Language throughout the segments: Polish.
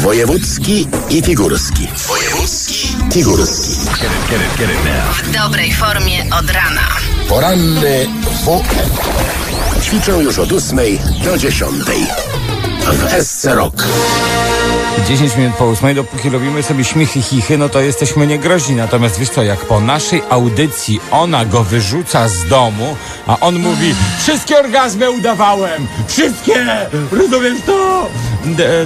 Wojewódzki i Figurski. Wojewódzki i Figurski. Get it now. W dobrej formie od rana. Poranny WF. Ćwiczę już od 8 do 10. W Esce Rock. 10 minut po 8, dopóki robimy sobie śmichy, chichy, no to jesteśmy niegroźni. Natomiast wiesz co, jak po naszej audycji ona go wyrzuca z domu, a on mówi: wszystkie orgazmy udawałem! Wszystkie! Rozumiesz to?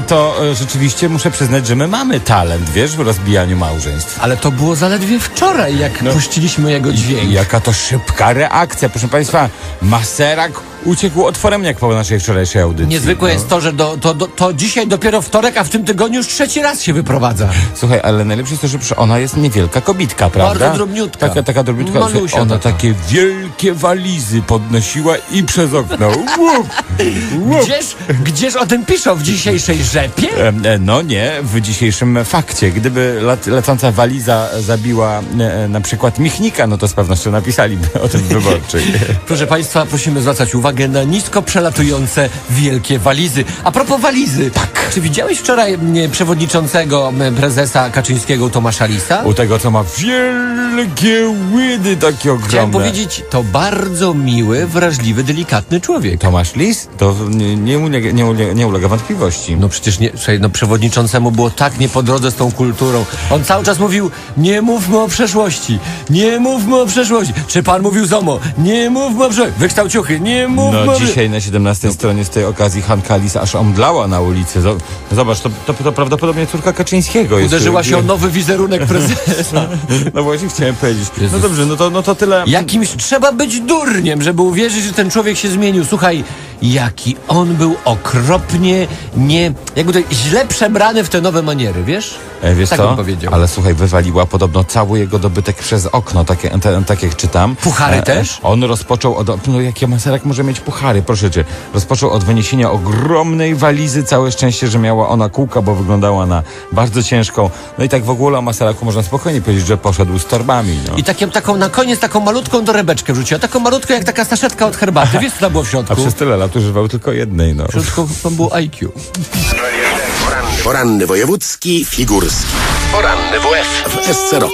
To rzeczywiście muszę przyznać, że my mamy talent, wiesz, w rozbijaniu małżeństw. Ale to było zaledwie wczoraj, jak puściliśmy jego dźwięk. Jaka to szybka reakcja. Proszę Państwa, Maserak uciekł otworem jak po naszej wczorajszej audycji. Niezwykłe jest to, że to dzisiaj dopiero wtorek, a w tym tygodniu już trzeci raz się wyprowadza. Słuchaj, ale najlepsze jest to, że ona jest niewielka kobitka, prawda? Bardzo drobniutka. Taka drobniutka. Malusia, ona takie wielkie walizy podnosiła i przez okno. Gdzież o tym piszą w dzisiejszej Rzepie? No nie, w dzisiejszym Fakcie. Gdyby lecąca waliza zabiła na przykład Michnika, no to z pewnością napisaliby o tym w Wyborczej. Proszę Państwa, prosimy zwracać uwagę na nisko przelatujące wielkie walizy. A propos walizy, tak. Czy widziałeś wczoraj przewodniczącego prezesa Kaczyńskiego Tomasza Lisa? U tego, co ma wielkie łydy takie ogromne. Chciałem powiedzieć, to bardzo miły, wrażliwy, delikatny człowiek. Tomasz Lis? To nie ulega wątpliwości. No przecież nie, słuchaj, no przewodniczącemu było tak nie po drodze z tą kulturą. On cały czas mówił: nie mówmy o przeszłości, nie mówmy o przeszłości. Czy pan mówił ZOMO? Nie mówmy o przeszłości. Wykształciuchy, nie mówmy. No dzisiaj na 17 stronie z tej okazji Hanna Lis aż omdlała na ulicy. Zobacz, to prawdopodobnie córka Kaczyńskiego jest. Uderzyła się o nowy wizerunek prezesa. No właśnie chciałem powiedzieć. Jezus. No dobrze, no to tyle. Jakimś trzeba być durniem, żeby uwierzyć, że ten człowiek się zmienił. Słuchaj, jaki on był okropnie źle przebrany w te nowe maniery, wiesz? Wiesz tak co? Powiedział. Ale słuchaj, wywaliła podobno cały jego dobytek przez okno, tak jak czytam. Puchary też? On rozpoczął od... No jaki Maserak może mieć puchary, proszę cię. Rozpoczął od wyniesienia ogromnej walizy. Całe szczęście, że miała ona kółka, bo wyglądała na bardzo ciężką. No i tak w ogóle o Maseraku można spokojnie powiedzieć, że poszedł z torbami. No. I taką na koniec taką malutką torebeczkę wrzuciła. Taką malutką jak taka saszetka od herbaty. Wiesz co tam było w środku? A przez tyle lat używał tylko jednej, no. W środku tam było IQ. Poranny wojewódzki, Figurski. Poranny WF w Esce Rock.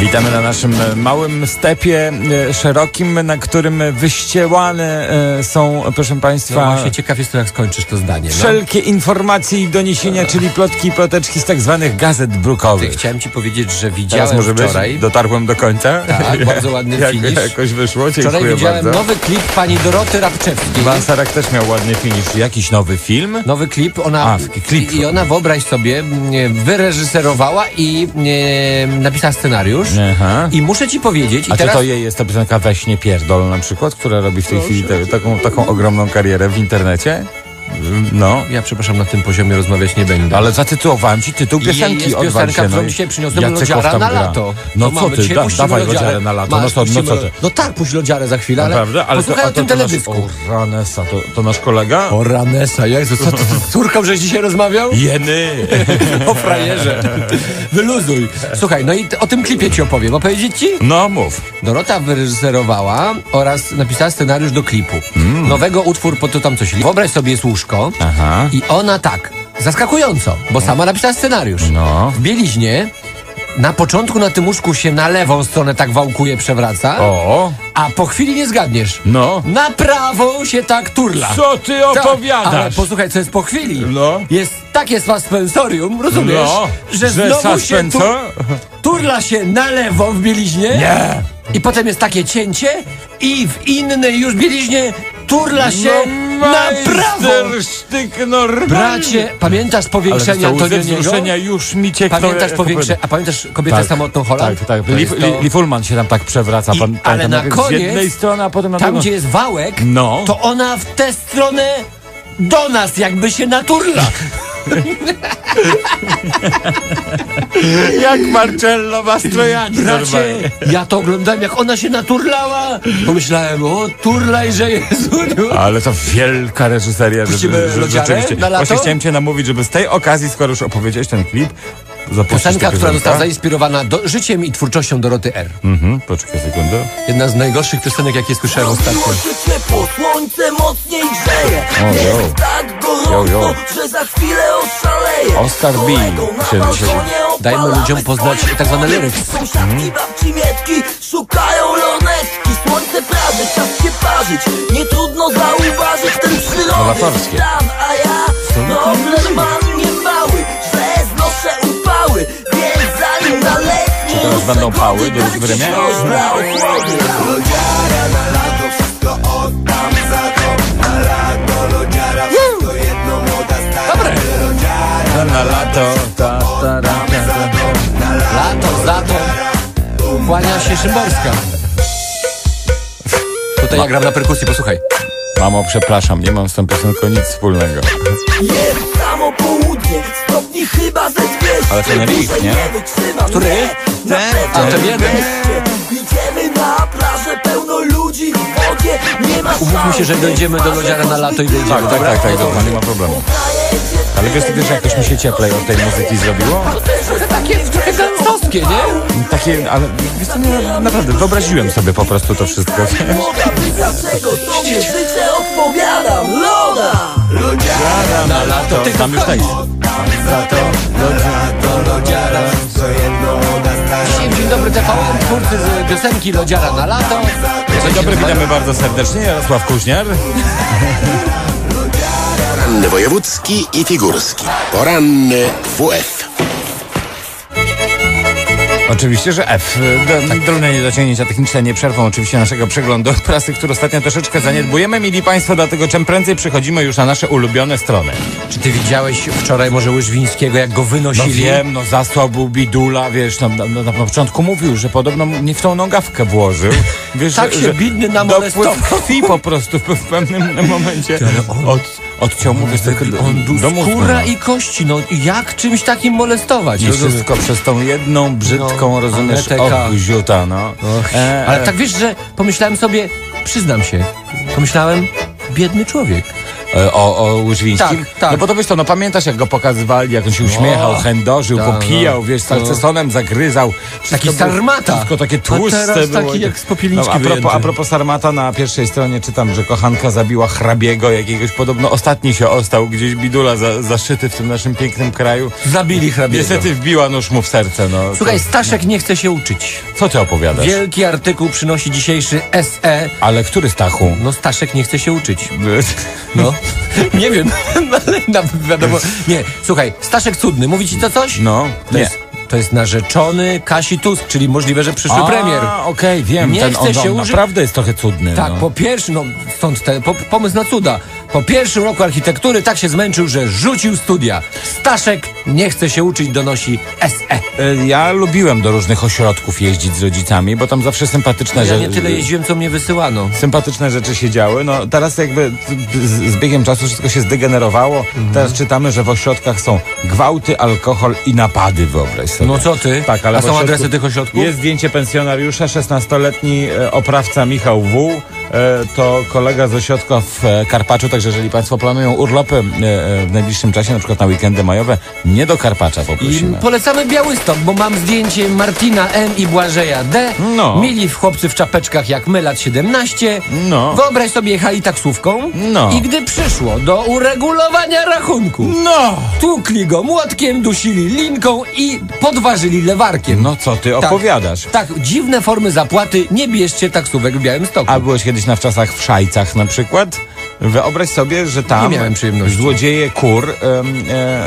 Witamy na naszym małym stepie szerokim, na którym wyścielane są, proszę Państwa... No właśnie, ciekaw jest to, jak skończysz to zdanie. Wszelkie informacje i doniesienia, czyli plotki i ploteczki z tak zwanych gazet brukowych. Chciałem Ci powiedzieć, że widziałem wczoraj... Dotarłem do końca? Tak, bardzo ładny finisz. Jakoś wyszło, wczoraj widziałem bardzo nowy klip pani Doroty Rabczewskiej. Maserak też miał ładny finisz. Jakiś nowy film? Nowy klip. Klip. I ona, wyobraź sobie, wyreżyserowała i napisała scenariusz. Aha. I muszę ci powiedzieć... A teraz... czy to jej jest ta piosenka Weź nie pierdol na przykład, która robi w tej chwili taką ogromną karierę w internecie? No. Ja przepraszam, na tym poziomie rozmawiać nie będę. Ale zacytowałem ci tytuł piosenki. Jest piosenka, którą dzisiaj przyniosłem Lodziara na lato. No co ty, dawaj Lodziarę na lato. No tak, puść Lodziarę za chwilę, ale posłuchaj o tym teledysku. O Ranesa, to nasz kolega? O Ranesa, Jezu, co ty z córką żeś dzisiaj rozmawiał? Jeny. O frajerze. Wyluzuj. Słuchaj, no i o tym klipie ci opowiem. Opowiedzieć ci? No mów. Dorota wyreżyserowała oraz napisała scenariusz do klipu. Nowego utwór pod to tam coś. Wyobraź sobie słusznie. Aha. I ona tak, zaskakująco, bo sama napisała scenariusz. No. W bieliźnie, na początku na tym łóżku się na lewą stronę tak wałkuje, przewraca, a po chwili nie zgadniesz. No. Na prawą się tak turla. Co ty opowiadasz? Ale posłuchaj, co jest po chwili. No. Jest takie suspensorium, rozumiesz? No. Że znowu się turla się na lewo w bieliźnie. Nie. I potem jest takie cięcie i w innej już bieliźnie turla się na prawo. Bracie, pamiętasz powiększenie Antoniego? Już mi pamiętasz powiększenie, a pamiętasz kobietę samotną Holand? Tak, tak. Fulman się tam tak przewraca. Ale na koniec, z jednej strony, a potem na drugą. Tam, gdzie jest wałek, to ona w tę stronę do nas jakby się naturla. Jak Marcello Mastrojani. Bracie, ja to oglądałem, jak ona się naturlała. Pomyślałem, o turlaj, że Jezu. Ale to wielka reżyseria. Puścimy Lodziarę na lato? Właśnie chciałem cię namówić, żeby z tej okazji, skoro już opowiedziałeś ten klip, Piosenka, która została zainspirowana życiem i twórczością Doroty R. Poczekaj sekundę. Jedna z najgorszych piosenek, jakie słyszałem ostatnio. Oscar B. Dajmy ludziom poznać tak zwane lyrics. Nowatorskie. Czy teraz będą pały do rozgrywki? Na lato, za to kłania się Szymborska. Tutaj ja gram na perkusji, posłuchaj. Mamo, przepraszam, nie mam z tą piosenką nic wspólnego. Jest samo południe, stopni chyba ze 200. Ale ten rik, nie? Który? Ten jeden. Idziemy na plażę, pełno ludzi w wodzie. Umówmy się, że dojdziemy do Lodziara na lato i dojdziemy. Tak, dobra, nie ma problemu. Ale wiesz, że jakoś mi się cieplej od tej muzyki zrobiło? Takie trochę gęstowskie, nie? Takie, ale wiesz co, no, naprawdę wyobraziłem sobie po prostu to wszystko. Lodziara na lato. Tam już tak jest. Dzień dobry TVN, twórcy z piosenki Lodziara na lato. Dzień dobry, witamy bardzo serdecznie. Jarosław Kuźniar. Poranny Wojewódzki i Figurski. Poranny WF. Oczywiście, że F. Drobne niedociągnięcia techniczne nie przerwą oczywiście naszego przeglądu prasy, który ostatnio troszeczkę zaniedbujemy, mili Państwo, dlatego czym prędzej przychodzimy już na nasze ulubione strony. Czy ty widziałeś wczoraj może Łyżwińskiego, jak go wynosili? No wiem, zasłał był Bidula, wiesz, na początku mówił, że podobno nie w tą nogawkę włożył. Wiesz, tak się bidny namolestował. Dopływ krwi po prostu w pewnym momencie. Odciął mu, wiesz, on był skóra i kości, no jak czymś takim molestować? I wszystko przez tą jedną brzydką, rozumiesz, obguziuta, no. Ale tak wiesz, że pomyślałem sobie, przyznam się, pomyślałem, biedny człowiek. O Łyżwińskim? Tak. No bo to wiesz to, no pamiętasz jak go pokazywali, jak on się uśmiechał, chędożył, popijał, wiesz, salcesonem zagryzał. Taki sarmata. Wszystko takie tłuste. A teraz taki jak z popielniczki a propos sarmata, na pierwszej stronie czytam, że kochanka zabiła hrabiego jakiegoś, podobno ostatni się ostał gdzieś Bidula zaszyty w tym naszym pięknym kraju. Zabili hrabiego. Niestety wbiła nóż mu w serce, no. Słuchaj, Staszek nie chce się uczyć. Co ty opowiadasz? Wielki artykuł przynosi dzisiejszy SE. Ale który Stachu? No Staszek nie chce się uczyć. No. Nie wiem, ale wiadomo. Nie, słuchaj, Staszek Cudny, mówi ci to coś? No, to jest narzeczony Kasi Tusk, czyli możliwe, że przyszły premier. Okej, wiem. Nie chce się użyć. Naprawdę jest trochę cudny. Tak, po pierwszym, stąd ten pomysł na cuda. Po pierwszym roku architektury tak się zmęczył, że rzucił studia. Staszek nie chce się uczyć, donosi SE. Ja lubiłem do różnych ośrodków jeździć z rodzicami, bo tam zawsze sympatyczne rzeczy... Ja nie tyle jeździłem, co mnie wysyłano. Sympatyczne rzeczy się działy. No teraz jakby z biegiem czasu wszystko się zdegenerowało. Teraz czytamy, że w ośrodkach są gwałty, alkohol i napady, wyobraź sobie. No co ty? Tak, ale a są adresy tych ośrodków? Jest zdjęcie pensjonariusza, 16-letni oprawca Michał W., to kolega z ośrodka w Karpaczu, także jeżeli Państwo planują urlopy w najbliższym czasie, na przykład na weekendy majowe, nie do Karpacza poprosimy. I polecamy Białystok, bo mam zdjęcie Martina M. i Błażeja D. No. Mili chłopcy w czapeczkach jak my, lat 17. No. Wyobraź sobie, jechali taksówką i gdy przyszło do uregulowania rachunku, tłukli go młotkiem, dusili linką i podważyli lewarkiem. No co ty opowiadasz? Tak, dziwne formy zapłaty, nie bierzcie taksówek w Białymstoku. A byłeś kiedyś na wczasach w Szajcach na przykład? Wyobraź sobie, że tam złodzieje kur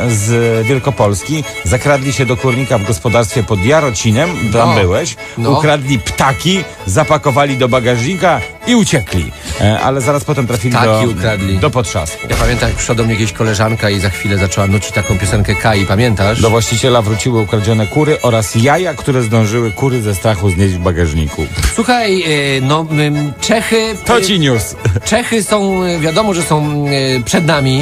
z Wielkopolski zakradli się do kurnika w gospodarstwie pod Jarocinem, tam byłeś, ukradli ptaki, zapakowali do bagażnika i uciekli. Ale zaraz potem trafili do potrzasku. Ja pamiętam, jak przyszła do mnie jakaś koleżanka i za chwilę zaczęła nucić taką piosenkę Kai, pamiętasz? Do właściciela wróciły ukradzione kury oraz jaja, które zdążyły kury ze strachu znieść w bagażniku. Słuchaj, Czechy... To ci news. Czechy są... Wiadomo, że są przed nami,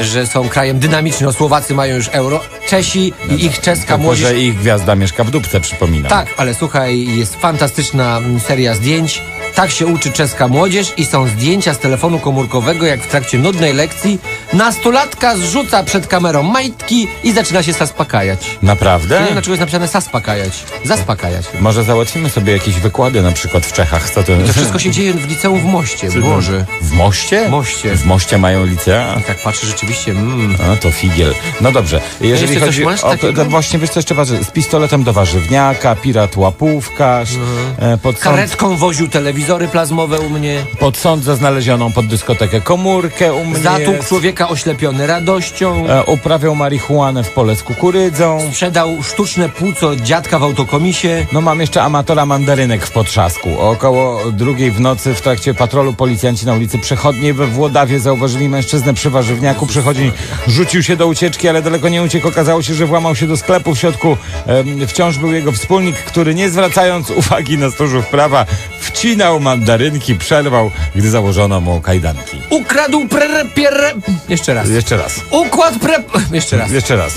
że są krajem dynamicznym. Słowacy mają już euro, Czesi i ich czeska młodzież. Tylko, że ich gwiazda mieszka w dupce, przypominam. Tak, ale słuchaj, jest fantastyczna seria zdjęć. Tak się uczy czeska młodzież i są zdjęcia z telefonu komórkowego, jak w trakcie nudnej lekcji nastolatka zrzuca przed kamerą majtki i zaczyna się zaspokajać. Naprawdę? Nie wiem, dlaczego jest napisane zaspokajać. Zaspokajać. Może załatwimy sobie jakieś wykłady na przykład w Czechach. Co to... I to wszystko się dzieje w liceum w Moście. Boże. W Moście? Moście. W Moście mają licea? I tak patrzę, rzeczywiście. A, to figiel. No dobrze. Jeżeli jeszcze chodzi coś o... No właśnie, wiesz co jeszcze waży? Z pistoletem do warzywniaka, pirat łapówkarz. Karetką woził telewizory plazmowe u mnie. Pod sąd za znalezioną pod dyskotekę komórkę u mnie. Zatłukł człowieka oślepiony radością. Uprawiał marihuanę w pole z kukurydzą. Sprzedał sztuczne płuco dziadka w autokomisie. No mam jeszcze amatora mandarynek w Potrzasku. Około 2:00 w nocy w trakcie patrolu policjanci na ulicy Przechodniej we Włodawie zauważyli mężczyznę przy warzywniaku. Przechodni rzucił się do ucieczki, ale daleko nie uciekł. Okazało się, że włamał się do sklepu. W środku wciąż był jego wspólnik, który nie zwracając uwagi na stróżów prawa wcinał mandarynki, przerwał, gdy założono mu kajdanki. Ukradł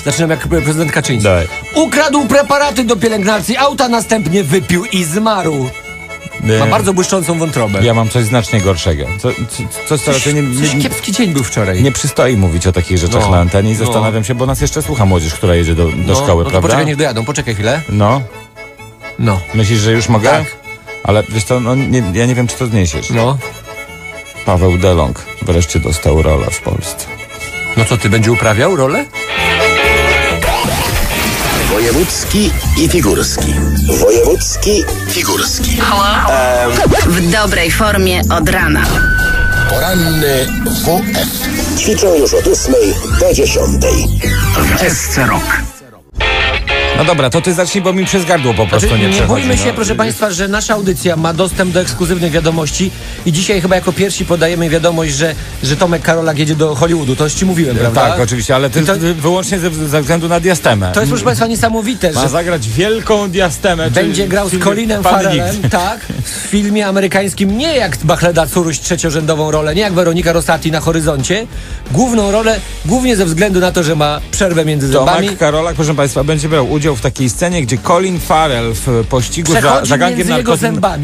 Zaczynam jak prezydent Kaczyński. Dawaj. Ukradł preparaty do pielęgnacji auta, następnie wypił i zmarł. Ma bardzo błyszczącą wątrobę. Ja mam coś znacznie gorszego. Kiepski dzień był wczoraj. Nie przystoi mówić o takich rzeczach na antenie i zastanawiam się, bo nas jeszcze słucha młodzież, która jedzie do szkoły, prawda? Poczekaj, niech dojadą, poczekaj chwilę. Myślisz, że już mogę? Tak. Ale wiesz co, ja nie wiem, czy to zniesiesz. Paweł Delong wreszcie dostał rolę w Polsce. No co, ty będzie uprawiał rolę? Wojewódzki i Figurski. Wojewódzki, Figurski. W dobrej formie od rana. Poranny WF. Ćwiczą już od 8:00 do 10:00. W Esce Rock. No dobra, to ty zacznij, bo mi przez gardło po prostu nie przechodzi. Nie bójmy się, proszę Państwa, że nasza audycja ma dostęp do ekskluzywnych wiadomości i dzisiaj chyba jako pierwsi podajemy wiadomość, że Tomek Karolak jedzie do Hollywoodu. To już ci mówiłem, prawda? Tak, oczywiście, ale to wyłącznie ze względu na diastemę. To jest, proszę Państwa, niesamowite, że ma zagrać wielką diastemę. Będzie grał z Colinem Farrellem, tak? W filmie amerykańskim, nie jak Bachleda Curuś trzeciorzędową rolę, nie jak Weronika Rosati na horyzoncie. Główną rolę, głównie ze względu na to, że ma przerwę między zębami. Tomek Karolak, proszę Państwa, będzie brał udział w takiej scenie, gdzie Colin Farrell w pościgu za gangiem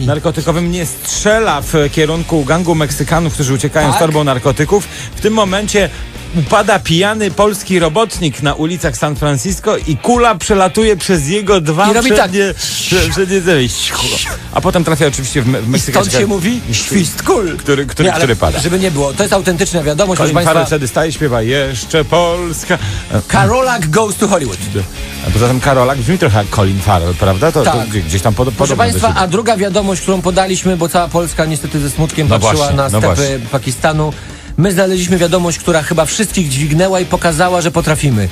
narkotykowym nie strzela w kierunku gangu Meksykanów, którzy uciekają z torbą narkotyków. W tym momencie upada pijany polski robotnik na ulicach San Francisco i kula przelatuje przez jego dwa przednie zęby. A potem trafia oczywiście w Meksykańczyka. I stąd się mówi świst kul, który pada. Żeby nie było, to jest autentyczna wiadomość. Colin Farrell wtedy staje, śpiewa jeszcze Polska. Karolak goes to Hollywood. A poza tym Karolak brzmi trochę jak Colin Farrell, prawda? To gdzieś tam podobno. Proszę Państwa, a druga wiadomość, którą podaliśmy, bo cała Polska niestety ze smutkiem patrzyła na stepy Pakistanu. My znaleźliśmy wiadomość, która chyba wszystkich dźwignęła i pokazała, że potrafimy.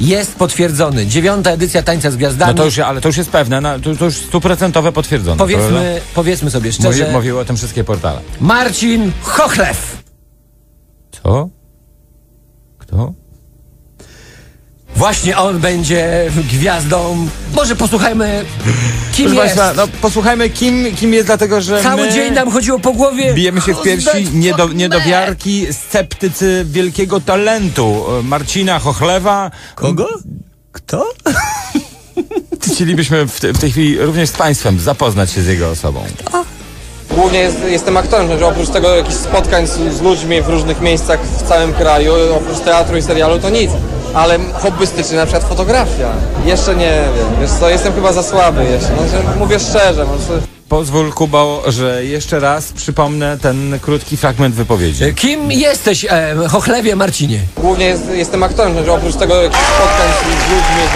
Jest potwierdzony. 9. edycja Tańca z Gwiazdami. No to już, ale to już jest pewne, to już 100% potwierdzone. Powiedzmy sobie szczerze. Mówiły o tym wszystkie portale. Marcin Chochlew. Co? Kto? Właśnie on będzie gwiazdą. Może posłuchajmy, kim jest. Państwa, posłuchajmy, kim jest, dlatego że cały dzień nam chodziło po głowie. Bijemy się w piersi, niedowiarki, sceptycy wielkiego talentu Marcina Chochlewa. Kogo? Kto? Chcielibyśmy w tej chwili również z Państwem zapoznać się z jego osobą. Kto? Głównie jestem aktorem, że oprócz tego jakichś spotkań z ludźmi w różnych miejscach w całym kraju, oprócz teatru i serialu to nic. Ale hobbystycznie, na przykład fotografia. Jeszcze nie wiem, wiesz co, jestem chyba za słaby jeszcze, mówię szczerze. Pozwól, Kubo, że jeszcze raz przypomnę ten krótki fragment wypowiedzi. Kim jesteś, Chochlewie Marcinie? Głównie jestem aktorem, że oprócz tego jakichś spotkań z ludźmi...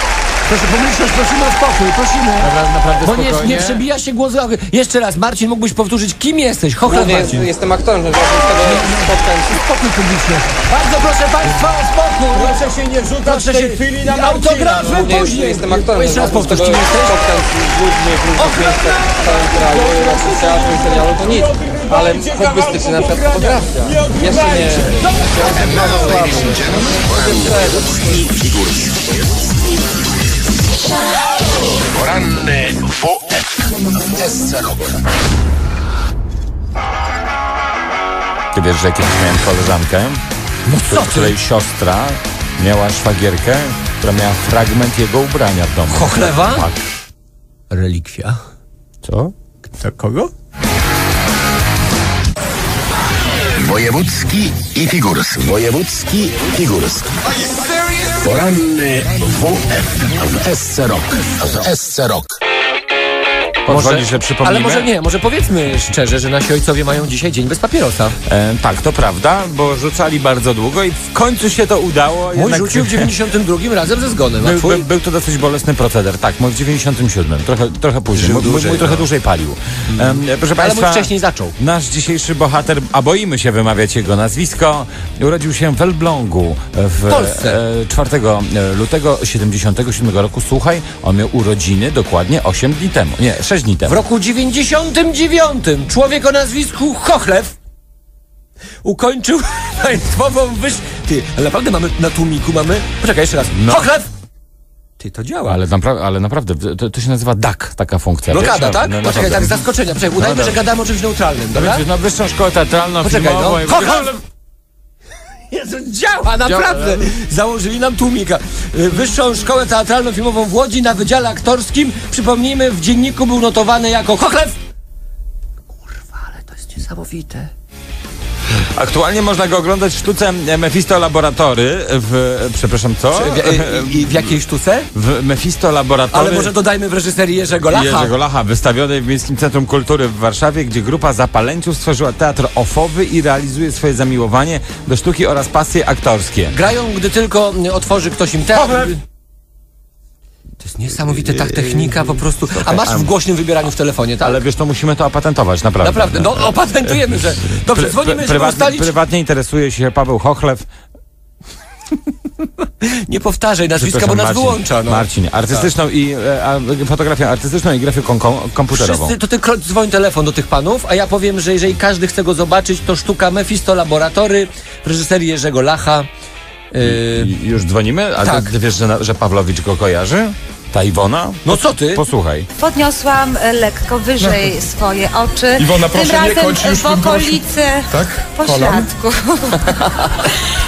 Proszę publiczność, prosimy o spokój, prosimy. Naprawdę bo nie przebija się głos. Jeszcze raz, Marcin, mógłbyś powtórzyć, kim jesteś? Chochlew Marcin. Jestem aktorem, że spokój publiczność. Bardzo proszę Państwa o spokój. Proszę się nie rzucać w tej chwili na autografy później. Jestem aktorem, jeszcze raz powtórz, kim jesteś? Spotkań z ludźmi w różnych miejscach w całym kraju, w teatrze i serialu to nic. Ale hobbystycznie, na przykład fotografia. Jeszcze nie. Poranny WF w Esce Rock. Ty wiesz, że kiedyś miałem koleżankę, której siostra miała szwagierkę, która miała fragment jego ubrania w domu. Chochlewa? Tak. Relikwia. Co? Kogo? Wojewódzki i Figurski. Wojewódzki i Figurski. Poranny WF w Esce Rock. W Esce Rock. Pozwolisz, że przypomnimy? Ale może nie, może powiedzmy szczerze, że nasi ojcowie mają dzisiaj dzień bez papierosa. Tak, to prawda, bo rzucali bardzo długo i w końcu się to udało. Mój rzucił w 92 razem ze zgonem. Był to dosyć bolesny proceder, tak, mój w 97, trochę później. Mój trochę dłużej palił. Proszę Państwa, mój wcześniej zaczął. Nasz dzisiejszy bohater, a boimy się wymawiać jego nazwisko, urodził się w Elblągu w Polsce 4 lutego 77 roku. Słuchaj, on miał urodziny dokładnie 8 dni temu. Nie, 6 dni temu. W roku 99 człowiek o nazwisku Chochlew ukończył Państwową Wyższą... Ty, ale naprawdę mamy na tłumiku, mamy... Poczekaj, jeszcze raz. No. Chochlew! Ty, to działa. Ale naprawdę, to się nazywa DAK, taka funkcja. Blokada, wiesz? Tak? No, poczekaj, tak, zaskoczenia. Poczekaj, udajmy, że gadamy o czymś neutralnym, dobra? No, Wyższą Szkołę Teatralną Filmową... No. Chochlew! Jezu, działa, naprawdę! Założyli nam tłumika. Wyższą Szkołę Teatralno-Filmową w Łodzi na Wydziale Aktorskim. Przypomnijmy, w dzienniku był notowany jako Chochlew! Kurwa, ale to jest niesamowite. Aktualnie można go oglądać w sztuce Mephisto Laboratory Przepraszam, co? W jakiej sztuce? W Mephisto Laboratory. Ale może dodajmy w reżyserii Jerzego Lacha. Jerzego Lacha, wystawionej w Miejskim Centrum Kultury w Warszawie, gdzie grupa zapaleńców stworzyła teatr ofowy i realizuje swoje zamiłowanie do sztuki oraz pasje aktorskie. Grają, gdy tylko otworzy ktoś im teatr. To jest niesamowite, tak, technika po prostu. A masz w głośnym wybieraniu w telefonie, tak? Ale wiesz, to musimy to opatentować, naprawdę. Naprawdę, no opatentujemy, że... Dobrze, dzwonimy, żeby ustalić... Prywatnie interesuje się Paweł Chochlew. Nie powtarzaj nazwiska, bo nas Marcin wyłącza. No. Marcin, artystyczną tak. Fotografię artystyczną i grafię komputerową. Wszyscy, to ty dzwoń telefon do tych panów, a ja powiem, że jeżeli każdy chce go zobaczyć, to sztuka Mephisto Laboratory w reżyserii Jerzego Lacha. Już dzwonimy? A tak. Ty wiesz, że Pawlowicz go kojarzy? Ta Iwona? No co ty? Posłuchaj. Podniosłam lekko wyżej swoje oczy. Iwona, proszę, tym razem nie kończ już w okolicy pośladku.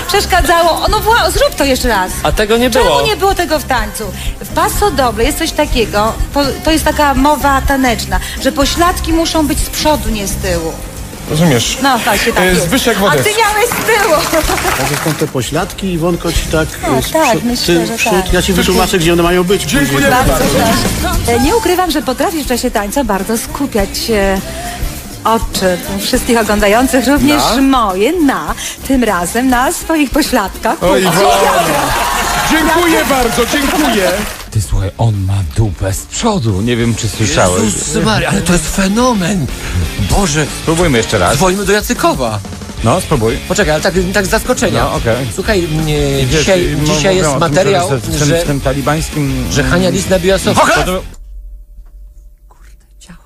Przeszkadzało. No zrób to jeszcze raz. A tego nie było. Czemu nie było tego w tańcu? W Paso Doble jest coś takiego, to jest taka mowa taneczna, że pośladki muszą być z przodu, nie z tyłu. Rozumiesz? No tak, się tak Zbyszek Wodecki. A ty miałeś z tyłu. A zresztą te pośladki, Iwonko, ci tak... tak, myślę, że tak. Ja ci wytłumaczę, gdzie one mają być. Dziękuję bardzo. Nie ukrywam, że potrafisz w czasie tańca bardzo skupiać oczy wszystkich oglądających, również moje, tym razem na swoich pośladkach. O Iwona! Dziękuję bardzo, dziękuję. Ty słuchaj, on ma dupę z przodu. Nie wiem, czy słyszałeś. Jezus Maria, ale to jest fenomen. Boże. Spróbujmy jeszcze raz. Dzwońmy do Jacykowa. No, spróbuj. Poczekaj, ale tak z zaskoczenia. No, okay. Słuchaj, dzisiaj jest materiał, że... W tym talibańskim... Że Hanna Lis nabiła sobie... Kurde, działa.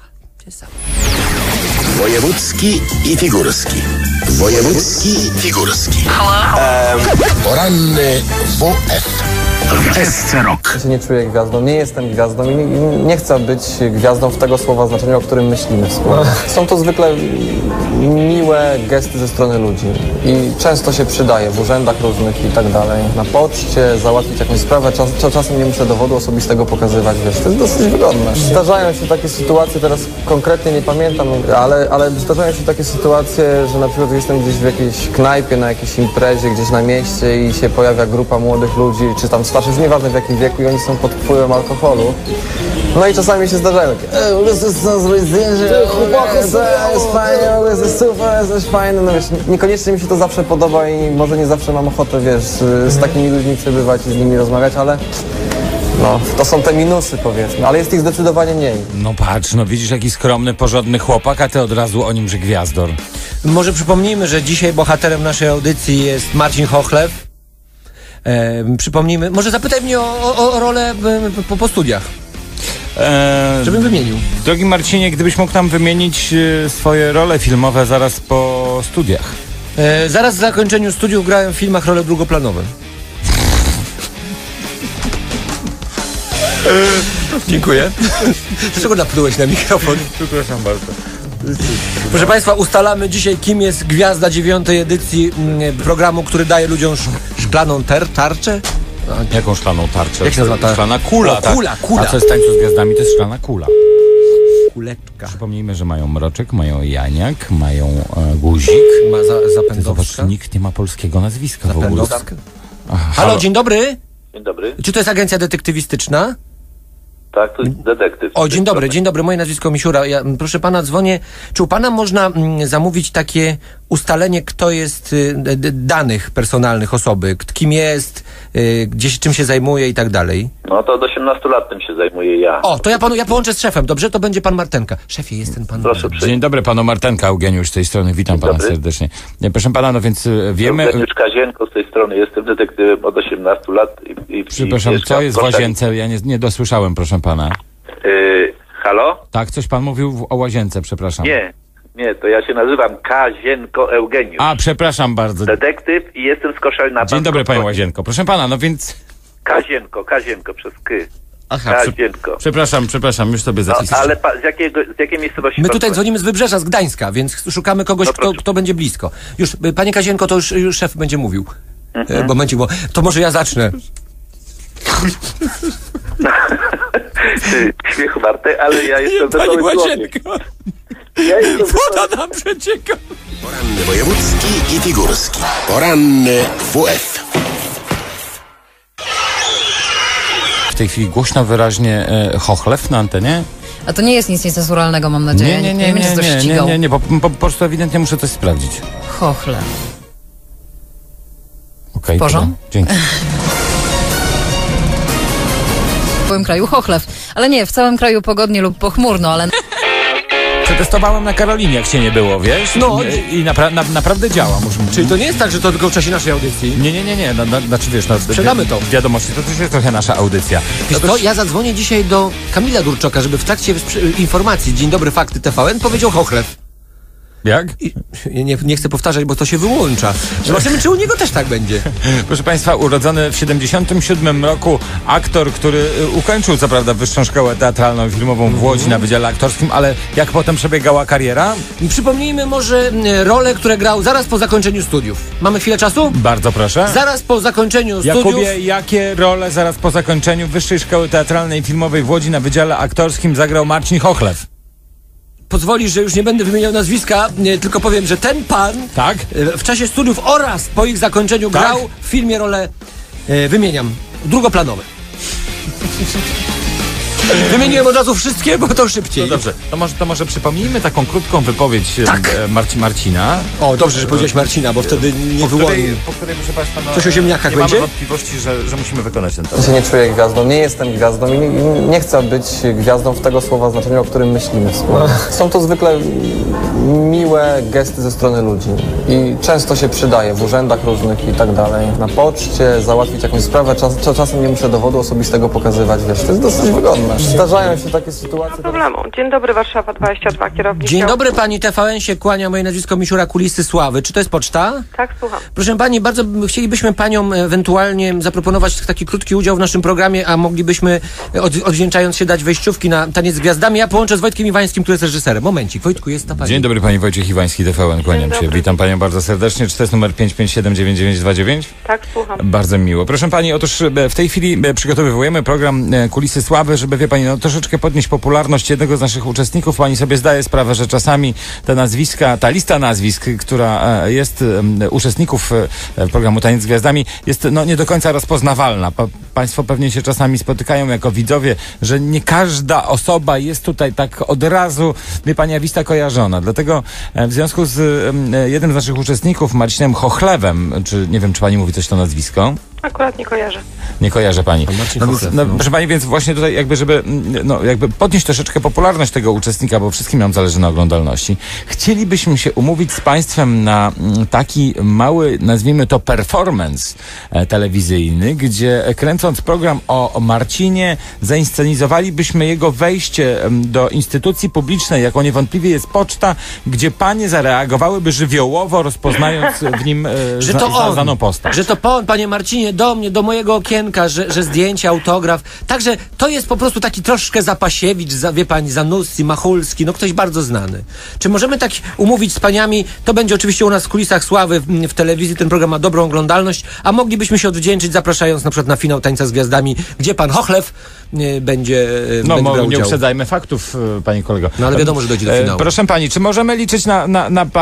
Wojewódzki i Figurski. Wojewódzki i Figurski. Poranny WF. Esce Rock. Ja się nie czuję gwiazdą, nie jestem gwiazdą i nie chcę być gwiazdą w tego słowa znaczeniu, o którym myślimy. Są to zwykle miłe gesty ze strony ludzi i często się przydaje w urzędach różnych i tak dalej. Na poczcie załatwić jakąś sprawę, czasem nie muszę dowodu osobistego pokazywać, wiesz, to jest dosyć wygodne. Zdarzają się takie sytuacje, teraz konkretnie nie pamiętam, ale zdarzają się takie sytuacje, że na przykład jestem gdzieś w jakiejś knajpie, na jakiejś imprezie, gdzieś na mieście i się pojawia grupa młodych ludzi, czy tam starszych, nieważne w jakim wieku, i oni są pod wpływem alkoholu. No i czasami się zdarzają takie to jest fajne, no wiesz, niekoniecznie mi się to zawsze podoba i może nie zawsze mam ochotę, wiesz, z takimi ludźmi przebywać i z nimi rozmawiać, ale... No, to są te minusy, powiedzmy, ale jest ich zdecydowanie mniej. No patrz, no widzisz, jaki skromny, porządny chłopak, a ty od razu o nim, że gwiazdor. Może przypomnijmy, że dzisiaj bohaterem naszej audycji jest Marcin Chochlew. Przypomnijmy, może zapytaj mnie o rolę po studiach, żebym wymienił. Drogi Marcinie, gdybyś mógł nam wymienić swoje role filmowe zaraz po studiach. Zaraz po zakończeniu studiów grałem w filmach role drugoplanowe. Dziękuję. Dlaczego naplułeś na mikrofon? Przepraszam bardzo. Proszę Państwa, ustalamy dzisiaj, kim jest gwiazda 9. edycji programu, który daje ludziom szklaną tarczę. Jaką szklaną tarczę? Jak się nazywa ta? Szklana kula. Kula. A co jest tańcu z gwiazdami, to jest szklana kula. kuleczka. Przypomnijmy, że mają mroczek, mają janiak, mają guzik. Ma zapędowska. Zobacz, nikt nie ma polskiego nazwiska w ogóle. Halo, dzień dobry. Dzień dobry. Czy to jest agencja detektywistyczna? Tak, to jest detektyw. O, dzień dobry, moje nazwisko Misiura. Ja, proszę pana, dzwonię. Czy u pana można zamówić takie ustalenie, kto jest danych personalnych osoby, kim jest, czym się zajmuje i tak dalej? No to od 18 lat tym się zajmuję ja. O, to ja połączę z szefem, dobrze? To będzie pan Martenka. Szefie, jest ten pan. Proszę, dzień dobry panu Martenka, Eugeniusz z tej strony, witam pana serdecznie. Proszę pana, no więc wiemy... Eugeniusz Kazienko z tej strony, jestem detektywem od 18 lat i przepraszam, co jest w łazience? Ja nie dosłyszałem, proszę pana. Halo? Tak, coś pan mówił o łazience, przepraszam. Nie, to ja się nazywam Kazienko Eugeniusz. A, przepraszam bardzo. Detektyw i jestem z Koszalina. Dzień dobry, panie Łazienko. Proszę pana, no więc... Kazienko, przez K. Aha, Kazienko. Przepraszam, już sobie zapisałem. Ale z jakiej miejscowości? My tutaj dzwonimy z Wybrzeża, z Gdańska, więc szukamy kogoś, kto będzie blisko. Już, panie Kazienko, to już szef będzie mówił. Bo to może ja zacznę. Śmiechu warte, ale ja jestem... Panie Łazienko... Woda nam przecieka. Poranny wojewódzki i figurski. Poranny WF. W tej chwili głośno, wyraźnie Chochlew na antenie. A to nie jest nic niecenzuralnego, mam nadzieję. Nie, po prostu ewidentnie muszę coś sprawdzić. Chochlew. Okej, dzięki. W całym kraju Chochlew. Ale nie, w całym kraju pogodnie lub pochmurno, ale... Przetestowałem na Karolinie, jak się nie było, wiesz? No. I naprawdę działa. Czyli to nie jest tak, że to tylko w czasie naszej audycji? Nie. Znaczy, wiesz... Sprzedamy to. Wiadomości, to też jest trochę nasza audycja. Wiesz co, ja zadzwonię dzisiaj do Kamila Durczoka, żeby w trakcie informacji Dzień Dobry Fakty TVN powiedział Chochlew. Jak? Nie chcę powtarzać, bo to się wyłącza. Zobaczymy, czy u niego też tak będzie. Proszę państwa, urodzony w 1977 roku aktor, który ukończył co prawda Wyższą Szkołę Teatralną i Filmową w Łodzi na Wydziale Aktorskim, ale jak potem przebiegała kariera? Przypomnijmy może role, które grał zaraz po zakończeniu studiów. Mamy chwilę czasu? Bardzo proszę. Zaraz po zakończeniu studiów... Jakubie, jakie role zaraz po zakończeniu Wyższej Szkoły Teatralnej i Filmowej w Łodzi na Wydziale Aktorskim zagrał Marcin Chochlew? Pozwolisz, że już nie będę wymieniał nazwiska, tylko powiem, że ten pan w czasie studiów oraz po ich zakończeniu grał w filmie rolę, wymieniam, drugoplanowe. Wymieniłem od razu wszystkie, bo to szybciej. No dobrze, to może przypomnijmy taką krótką wypowiedź Marcina. O, dobrze, że powiedziałeś Marcina, bo wtedy nie wyłonię. Po której, proszę państwa, no, coś o ziemniakach nie będzie? Nie mamy wątpliwości, że musimy wykonać ten temat. Ja się nie czuję gwiazdą, nie jestem gwiazdą i nie chcę być gwiazdą w tego słowa znaczeniu, o którym myślimy. Są to zwykle miłe gesty ze strony ludzi i często się przydaje w urzędach różnych i tak dalej. Na poczcie załatwić jakąś sprawę, czasem nie muszę dowodu osobistego pokazywać, wiesz, to jest dosyć wygodne. Zdarzają się takie sytuacje. Problemu. Dzień dobry, Warszawa 22, kierownik. Dzień dobry, pani TVN się kłania, moje nazwisko Misiura, kulisy sławy. Czy to jest poczta? Tak, słucham. Proszę pani, bardzo chcielibyśmy paniom ewentualnie zaproponować taki krótki udział w naszym programie, a moglibyśmy, odwdzięczając się, dać wejściówki na Taniec z Gwiazdami. Ja połączę z Wojtkiem Iwańskim, który jest reżyserem. Momencik, Wojtku, jest ta pani. Dzień dobry, pani Wojciech Iwański, TVN, kłaniam się. Witam panią bardzo serdecznie. Czy to jest numer 5579929? Tak, słucham. Bardzo miło. Proszę pani, otóż w tej chwili przygotowujemy program Kulisy Sławy, żeby pani, no troszeczkę podnieść popularność jednego z naszych uczestników. Pani sobie zdaje sprawę, że czasami te nazwiska, ta lista nazwisk, która jest uczestników programu Taniec z Gwiazdami, jest nie do końca rozpoznawalna. Państwo pewnie się czasami spotykają jako widzowie, że nie każda osoba jest tutaj tak od razu, wie pani, a lista kojarzona. Dlatego w związku z jednym z naszych uczestników, Marcinem Chochlewem, czy nie wiem, czy pani mówi coś to nazwisko? Akurat nie kojarzę. Nie kojarzę pani. Proszę pani, więc właśnie tutaj jakby, żeby podnieść troszeczkę popularność tego uczestnika, bo wszystkim nam zależy na oglądalności, chcielibyśmy się umówić z państwem na taki mały, nazwijmy to performance telewizyjny, gdzie kręcąc program o Marcinie, zainscenizowalibyśmy jego wejście do instytucji publicznej, jaką niewątpliwie jest poczta, gdzie panie zareagowałyby żywiołowo, rozpoznając w nim znaną postać. Że to pan, panie Marcinie, do mnie, do mojego okienka, że zdjęcie, autograf. Także to jest po prostu taki troszkę Zapasiewicz, wie pani, Zanussi, Machulski, no ktoś bardzo znany. Czy możemy tak umówić z paniami? To będzie oczywiście u nas w kulisach sławy w telewizji, ten program ma dobrą oglądalność, a moglibyśmy się odwdzięczyć, zapraszając na przykład na finał Tańca z Gwiazdami, gdzie pan Chochlew będzie brał udział. Nie uprzedzajmy faktów, pani kolego. No ale wiadomo, że dojdzie do finału. Proszę pani, czy możemy liczyć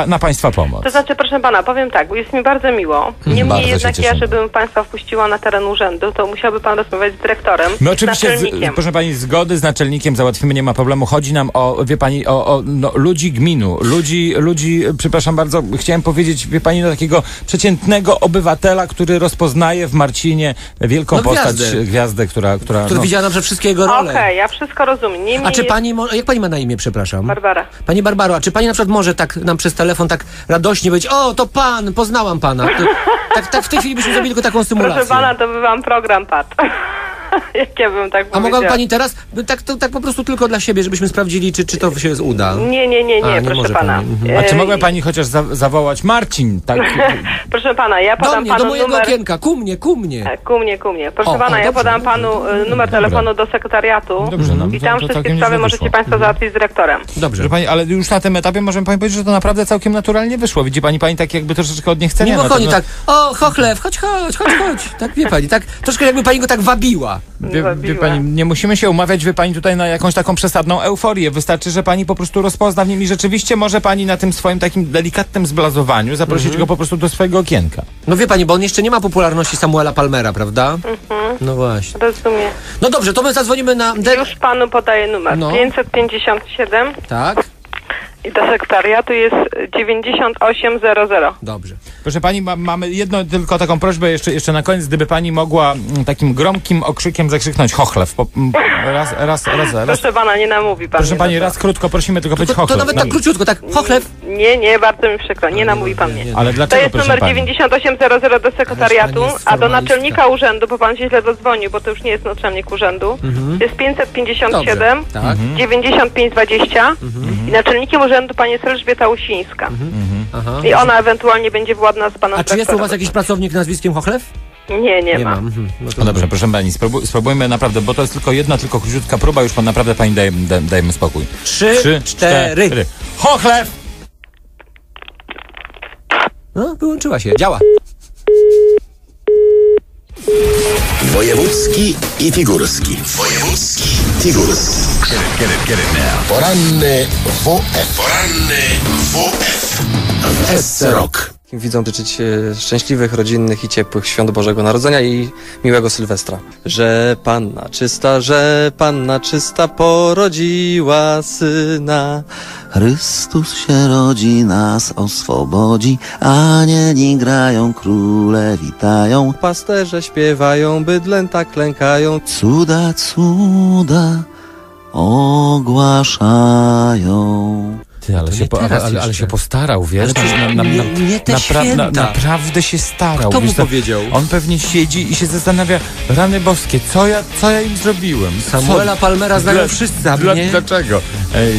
na państwa pomoc? To znaczy, proszę pana, powiem tak, jest mi bardzo miło. Niemniej jednak ja, żebym państwa wpuściła na teren urzędu, to musiałby pan rozmawiać z dyrektorem. My oczywiście, proszę pani, zgody z naczelnikiem załatwimy, nie ma problemu. Chodzi nam o, wie pani, o ludzi gminu, ludzi, przepraszam bardzo, chciałem powiedzieć, wie pani, no, takiego przeciętnego obywatela, który rozpoznaje w Marcinie wielką postać, gwiazdę, która widziała na przykład wszystkie jego role. Okej, ja wszystko rozumiem. Niemniej a czy pani, jak pani ma na imię, przepraszam? Barbara. Pani Barbaro, a czy pani na przykład może tak nam przez telefon tak radośnie powiedzieć, o, to pan, poznałam pana. To, tak w tej chwili byśmy zrobili tylko taką symulację. Proszę pana, to by wam program padł. Jak ja bym tak powiedziała. A mogłaby pani teraz? Tak po prostu tylko dla siebie, żebyśmy sprawdzili, czy to się uda. Nie, proszę pana. A czy mogła pani chociaż zawołać Marcin? Tak? Proszę pana, ja podam panu do mojego numer... okienka, ku mnie. Proszę pana, ja podam panu numer telefonu do sekretariatu. Dobrze, i tam wszystkie sprawy możecie państwo załatwić z dyrektorem. Dobrze, że pani, ale już na tym etapie możemy pani powiedzieć, że to naprawdę całkiem naturalnie wyszło. Widzi pani tak jakby troszeczkę od niechcenia. Nie, bo pani tak, o Chochlew, chodź. Tak, wie pani, tak troszkę jakby pani go tak wabiła. Wie pani, nie musimy się umawiać, wie pani, tutaj na jakąś taką przesadną euforię. Wystarczy, że pani po prostu rozpozna w nim i rzeczywiście może pani na tym swoim takim delikatnym zblazowaniu zaprosić go po prostu do swojego okienka. No wie pani, bo on jeszcze nie ma popularności Samuela Palmera, prawda? No właśnie. Rozumiem. No dobrze, to my zadzwonimy na... Już panu podaję numer. No. 557. Tak. I do sekretariatu jest 9800. Dobrze. Proszę pani, mamy jedną tylko taką prośbę jeszcze na koniec. Gdyby pani mogła takim gromkim okrzykiem zakrzyknąć Chochlew. Raz. Proszę pana, nie namówi pan. Proszę pani, raz krótko prosimy, tylko powiedzieć Chochlew. To nawet tak króciutko, tak Chochlew. Nie, bardzo mi przykro, nie namówi pan mnie. Ale dlaczego, to jest numer 9800 do sekretariatu, a do naczelnika urzędu, bo pan się źle zadzwonił, bo to już nie jest naczelnik urzędu, jest 557, tak. 9520 i naczelnikiem urzędu pani jest Elżbieta Usińska. I ona ewentualnie będzie władna z panem. A czy jest u was jakiś pracownik nazwiskiem Chochlew? Nie ma. No dobrze, proszę pani, spróbujmy naprawdę, bo to jest tylko króciutka próba, już pan naprawdę pani dajemy spokój. 3, 4. Chochlew! No, wyłączyła się, działa. Wojewódzki i Figurski. Get it now. Poranny WF. Esce Rock. Widzom życzyć szczęśliwych, rodzinnych i ciepłych świąt Bożego Narodzenia i miłego Sylwestra. Że Panna Czysta porodziła Syna. Chrystus się rodzi, nas oswobodzi, anieli grają, króle witają. Pasterze śpiewają, bydlęta klękają. Cuda ogłaszają. Ty, ale się postarał, wiesz? Naprawdę się starał. Kto mu powiedział? On pewnie siedzi i się zastanawia, rany boskie, co ja im zrobiłem? Samuela Palmera znają wszyscy, a mnie? Dlaczego?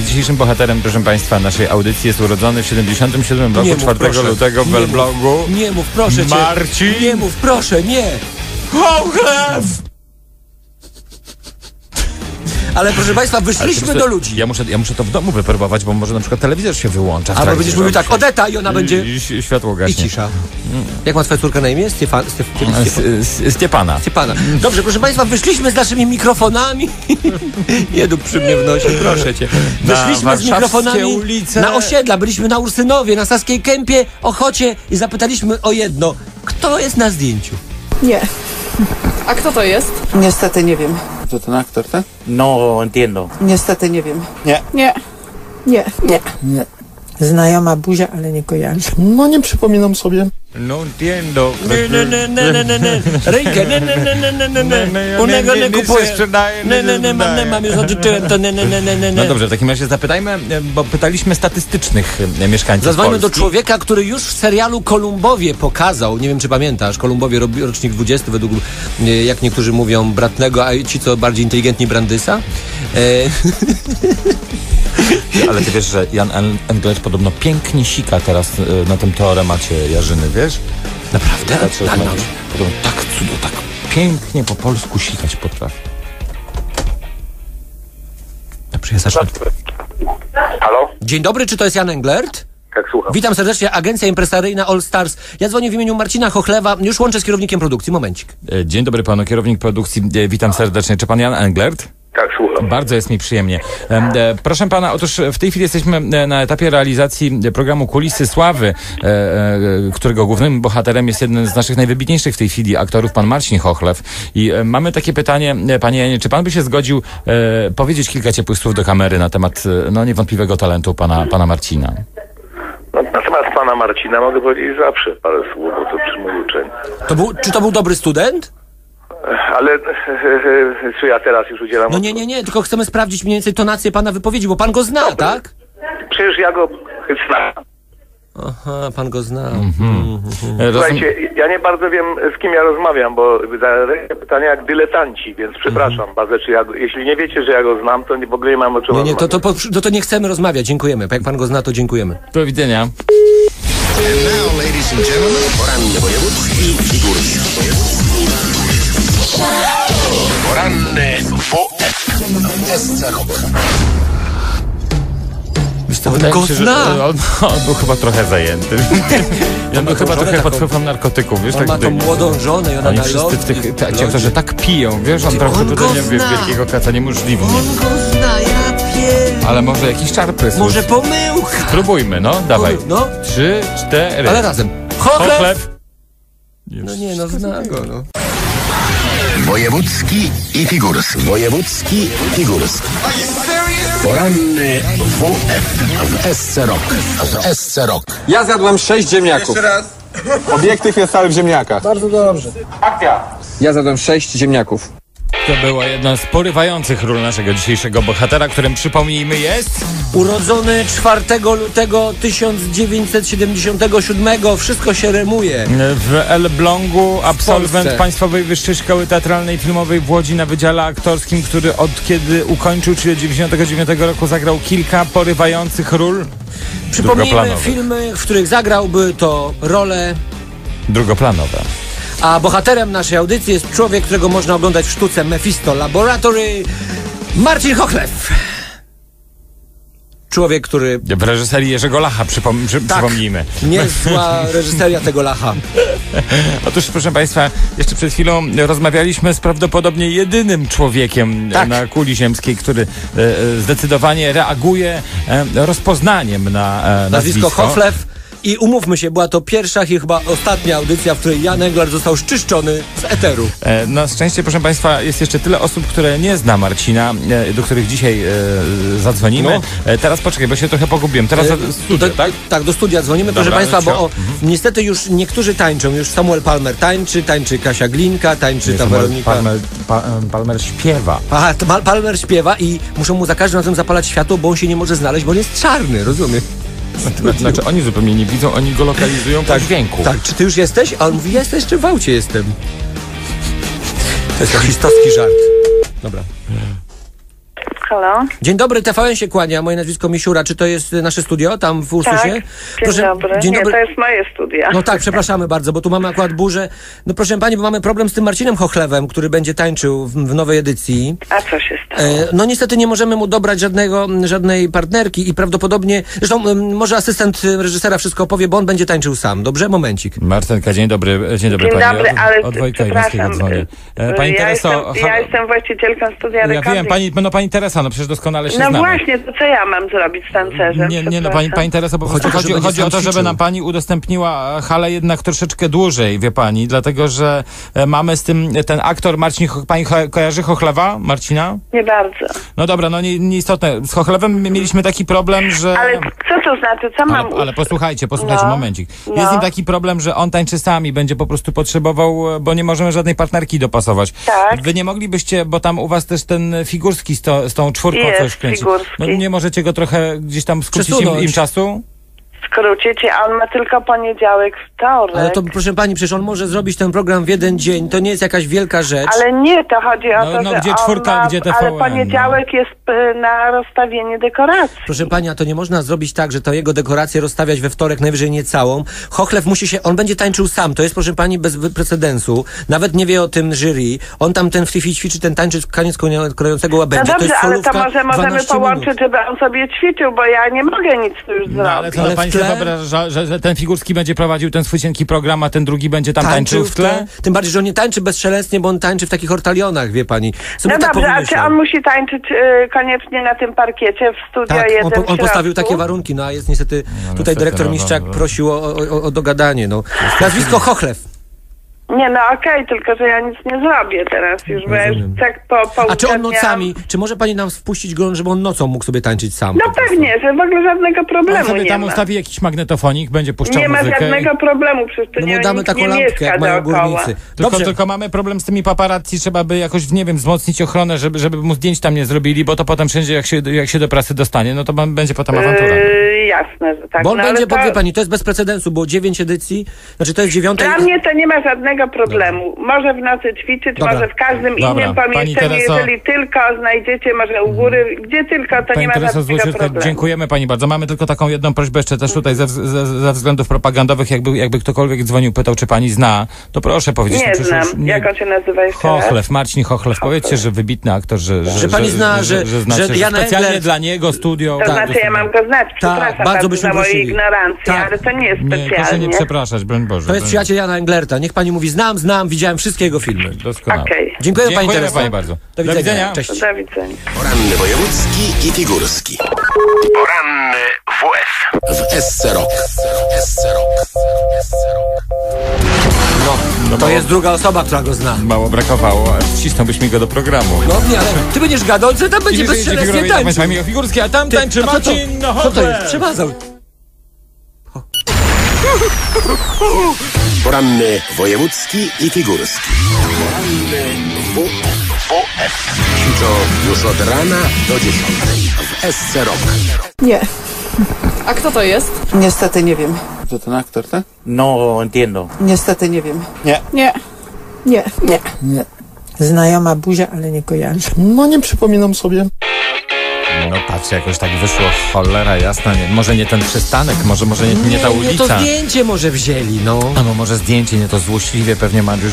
Dzisiejszym bohaterem, proszę państwa, naszej audycji jest urodzony w 77 roku, 4 lutego w Elblągu. Nie mów, proszę cię. Marcin! Nie mów, proszę, nie! Chochlew! Ale proszę państwa, wyszliśmy do ludzi. Ja muszę to w domu wypróbować, bo może na przykład telewizor się wyłącza. Albo będziesz mówił tak, Odeta, i ona będzie... I światło gaśnie. I cisza. Jak ma twoja córka na imię? Stiepana. Dobrze, proszę państwa, wyszliśmy z naszymi mikrofonami. Nie dup przy mnie w nosie, proszę cię. Wyszliśmy z mikrofonami ulice. Na osiedla, byliśmy na Ursynowie, na Saskiej Kępie, Ochocie i zapytaliśmy o jedno. Kto jest na zdjęciu? Nie. A kto to jest? Niestety nie wiem. To ten aktor, tak? No, entiendo. Niestety nie wiem. Nie. Znajoma buzia, ale nie kojarzę. No, nie przypominam sobie. No entiendo. Nie. Rękę. Nie. Unego nie kupuję. Nie, mam już odczyłem to. Nie. No dobrze, w takim razie zapytajmy, bo pytaliśmy statystycznych mieszkańców. Zadzwońmy do człowieka, który już w serialu Kolumbowie pokazał, nie wiem czy pamiętasz, Kolumbowie, rocznik 20 według, jak niektórzy mówią, Bratnego, a ci co bardziej inteligentni, Brandysa. Ale ty wiesz, że Jan Englert podobno pięknie sika teraz na tym teoremacie Jarzyny, wiesz? wiesz? Naprawdę? Tak, no. Tak cudo, tak pięknie po polsku sikać potrafi. Dobrze, ja zacznę. Halo? Dzień dobry, czy to jest Jan Englert? Tak, słucham. Witam serdecznie, agencja impresaryjna All Stars. Ja dzwonię w imieniu Marcina Chochlewa, już łączę z kierownikiem produkcji, momencik. Dzień dobry panu, kierownik produkcji, witam serdecznie. Czy pan Jan Englert? Tak, słucham. Bardzo jest mi przyjemnie. Proszę pana, otóż w tej chwili jesteśmy na etapie realizacji programu Kulisy Sławy, którego głównym bohaterem jest jeden z naszych najwybitniejszych w tej chwili aktorów, pan Marcin Chochlew. I mamy takie pytanie, panie Janie, czy pan by się zgodził powiedzieć kilka ciepłych słów do kamery na temat no, niewątpliwego talentu pana Marcina? No, na temat pana Marcina mogę powiedzieć zawsze parę słów, bo to przy mój uczeń. Czy to był dobry student? Ale czy ja teraz już udzielam... No nie, tylko chcemy sprawdzić mniej więcej tonację pana wypowiedzi, bo pan go zna, dobry. Tak? Przecież ja go znam. Aha, pan go zna. Słuchajcie, ja nie bardzo wiem, z kim ja rozmawiam, bo zadajecie pytania jak dyletanci, więc przepraszam bardzo, jeśli nie wiecie, że ja go znam, to w ogóle nie mam o czym rozmawiać. To nie chcemy rozmawiać, dziękujemy. Jak pan go zna, to dziękujemy. Do widzenia. And now, ladies and gentlemen, poranny wojewódzki Figurski. Poranny WF. Wydaje mi się, że on był chyba trochę zajęty. Ja był chyba trochę pod wpływem narkotyków, wiesz? On tak, ma tą młodą żonę i ona na lotki, że tak piją, wiesz? On trochę tutaj nie wie wielkiego kaca, niemożliwe. On go zna, ja pierdolę. Ale może jakiś czarpys. Może pomyłka. Spróbujmy, no, dawaj. No. 3, 4. Ale razem. Chochlew! No nie, no zna go, no. Wojewódzki i Figurski. Wojewódzki i Figurski. Poranny WF w Esce Rock. Ja zjadłem 6 ziemniaków. Jeszcze raz. Obiektyw jest cały w ziemniakach. Bardzo dobrze. Akcja. Ja zjadłem 6 ziemniaków. To była jedna z porywających ról naszego dzisiejszego bohatera, którym, przypomnijmy, jest... Urodzony 4 lutego 1977. Wszystko się remuje. W Elblągu, absolwent Państwowej Wyższej Szkoły Teatralnej Filmowej w Łodzi na Wydziale Aktorskim, który od kiedy ukończył, czyli od 1999 roku, zagrał kilka porywających ról. Przypomnijmy filmy, w których zagrałby, to role... drugoplanowe. A bohaterem naszej audycji jest człowiek, którego można oglądać w sztuce Mephisto Laboratory, Marcin Chochlew. Człowiek, który... W reżyserii Jerzego Lacha, przypomnijmy. Niezła reżyseria tego Lacha. Otóż, proszę państwa, jeszcze przed chwilą rozmawialiśmy z prawdopodobnie jedynym człowiekiem na kuli ziemskiej, który zdecydowanie reaguje rozpoznaniem na nazwisko Chochlew. I umówmy się, była to pierwsza i chyba ostatnia audycja, w której Jan Englert został zczyszczony z eteru. Na szczęście, proszę państwa, jest jeszcze tyle osób, które nie zna Marcina, do których dzisiaj zadzwonimy. No. Teraz poczekaj, bo się trochę pogubiłem. Teraz studia, tak? Tak, do studia dzwonimy. Dobra, proszę państwa, bo niestety już niektórzy tańczą. Już Samuel Palmer tańczy Kasia Glinka, tańczy ta Weronika. Palmer śpiewa. Aha, Palmer śpiewa i muszą mu za każdym razem zapalać światło, bo on się nie może znaleźć, bo on jest czarny, rozumiem. Znaczy oni zupełnie nie widzą, oni go lokalizują po dźwięku. Tak, czy ty już jesteś? A on mówi, ja jeszcze w aucie jestem. To jest rasistowski żart. Dobra. Halo? Dzień dobry, TVN się kłania, moje nazwisko Misiura. Czy to jest nasze studio tam w Ursusie? Tak, dzień dobry. Nie, to jest moje studia. No tak, przepraszamy bardzo, bo tu mamy akurat burzę. No proszę pani, bo mamy problem z tym Marcinem Chochlewem, który będzie tańczył w nowej edycji. A co się stało? No niestety nie możemy mu dobrać żadnej partnerki i prawdopodobnie, zresztą może asystent reżysera wszystko opowie, bo on będzie tańczył sam. Dobrze? Momencik. Marcenka, dzień dobry. Dzień dobry, ale przepraszam. Pani Tereso... Ja jestem właścicielką studia rekordów. Ja wiem, pani Teresa. No przecież doskonale się znamy. No właśnie, to co ja mam zrobić z tancerzem? Nie, no pani Teresa, bo chodzi o to, żeby nam pani udostępniła halę jednak troszeczkę dłużej, wie pani, dlatego, że mamy z tym, ten aktor Marcin, pani kojarzy Chochlewa? Marcina? Nie bardzo. No dobra, no nieistotne. Z Chochlewem mieliśmy taki problem, że... Ale co to znaczy? Co mam... Ale posłuchajcie, momencik. Jest z nim taki problem, że on tańczy sami, będzie po prostu potrzebował, bo nie możemy żadnej partnerki dopasować. Tak. Wy nie moglibyście, bo tam u was też ten Figurski z tą czwórką coś kręci. No nie możecie go trochę gdzieś tam skrócić im czasu? skrócić i on ma tylko poniedziałek, wtorek. Ale to proszę pani, przecież on może zrobić ten program w jeden dzień, to nie jest jakaś wielka rzecz. Ale nie, to chodzi o to, że on ma, gdzie TVN, ale poniedziałek jest na rozstawienie dekoracji. Proszę pani, a to nie można zrobić tak, że to jego dekorację rozstawiać we wtorek, najwyżej nie całą. Chochlew musi się, on będzie tańczył sam, to jest proszę pani bez precedensu, nawet nie wie o tym jury, on tam ten w tej chwili ćwiczy ten tańczyć koniec krojącego łabędzia. No dobrze, to jest solówka, ale to może możemy połączyć, żeby on sobie ćwiczył, bo ja nie mogę nic tu już zrobić. Ale to pani sobie wyobraża, że ten Figurski będzie prowadził ten swój cienki program, a ten drugi będzie tam tańczył w tle? Tym bardziej, że on nie tańczy bezszelestnie, bo on tańczy w takich ortalionach, wie pani. No dobrze, a czy on musi tańczyć koniecznie na tym parkiecie w studio jeden? Tak, on postawił takie warunki, no a jest niestety tutaj dyrektor Miszczak prosił o dogadanie. Nazwisko Chochlew. Nie, no okej, tylko że ja nic nie zrobię teraz już, bo ja już tak po A czy on nocami, czy może pani nam wpuścić go, żeby on nocą mógł sobie tańczyć sam? No pewnie, że w ogóle żadnego problemu on sobie nie tam ma. Ustawi jakiś magnetofonik, będzie puszczał muzykę. Nie ma żadnego problemu, przecież to no nie, damy taką lampkę, jak mają górnicy. Tylko mamy problem z tymi paparazzi, trzeba by jakoś, nie wiem, wzmocnić ochronę, żeby mu zdjęć tam nie zrobili, bo to potem wszędzie, jak się do prasy dostanie, no to będzie potem awantura. Jasne, że tak. Bo on będzie, wie pani, to jest bez precedensu, bo 9 edycji, znaczy to jest 9. Dla mnie to nie ma żadnego problemu. Dobra. Może w nocy ćwiczyć, może w każdym innym pomieszczeniu, jeżeli tylko znajdziecie, może u góry, gdzie tylko, to pani nie ma żadnego problemu. Dziękujemy pani bardzo. Mamy tylko taką jedną prośbę jeszcze też tutaj ze względów propagandowych, jakby ktokolwiek dzwonił, pytał, czy pani zna, to proszę powiedzieć. Nie znam. Jak on się nazywa jeszcze? Chochlew, Marcin Chochlew. Powiedzcie, że wybitny aktor, że pani zna, że Jan Englert dla niego studio. To znaczy, ja mam go znać, przepraszam. Bardzo byśmy prosili. Tak. Ale to nie jest specjalnie. Nie, proszę nie przepraszać, broń Boże. To jest przyjaciel Jana Englerta. Niech pani mówi, znam, widziałem wszystkie jego filmy. Doskonale. Okay. Dziękuję pani bardzo. Do widzenia. Cześć. Do widzenia. Poranny Wojewódzki i Figurski. Poranny WF. W Esce Rock. No, to jest druga osoba, która go zna. Mało brakowało, aż cisnąłbyśmy go do programu. No nie, ale ty będziesz gadący, tam będzie bezstrzelestnie tańczył. Tak, Figurski, a tam tańczy Marcin. Co to jest? Przemazał. Poranny Wojewódzki i Figurski. Poranny WF. I to już od rana do 10 w Esce Rock. Nie. A kto to jest? Niestety nie wiem. To ten aktor, tak? No, entiendo. Niestety nie wiem. Nie. Znajoma buzia, ale nie kojarzę. No, nie przypominam sobie. No patrz, jakoś tak wyszło, cholera jasna, nie, może nie ten przystanek, może nie ta ulica. Nie, to zdjęcie może wzięli, no. A no może zdjęcie, nie to złośliwie, pewnie Mariusz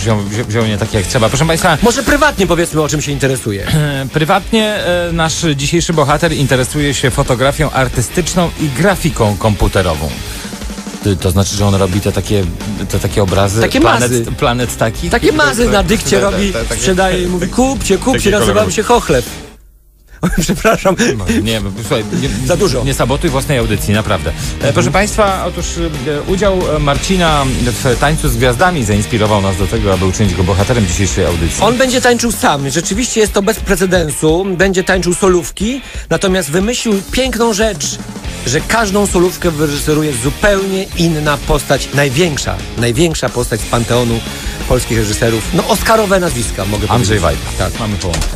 wziął nie tak jak trzeba. Proszę państwa... Może prywatnie powiedzmy, o czym się interesuje. Prywatnie nasz dzisiejszy bohater interesuje się fotografią artystyczną i grafiką komputerową. To znaczy, że on robi te takie obrazy? Takie mazy. Planet taki? Takie mazy na dykcie robi, sprzedaje i mówi kupcie, nazywam się Chochlew. Przepraszam. Nie, słuchaj, za dużo. Nie sabotuj własnej audycji, naprawdę. Proszę państwa, otóż udział Marcina w Tańcu z Gwiazdami zainspirował nas do tego, aby uczynić go bohaterem dzisiejszej audycji. On będzie tańczył sam. Rzeczywiście jest to bez precedensu. Będzie tańczył solówki, natomiast wymyślił piękną rzecz, że każdą solówkę wyreżyseruje zupełnie inna postać, największa postać z panteonu polskich reżyserów. No, oscarowe nazwiska, mogę powiedzieć. Andrzej Wajda. Tak, mamy połączenie.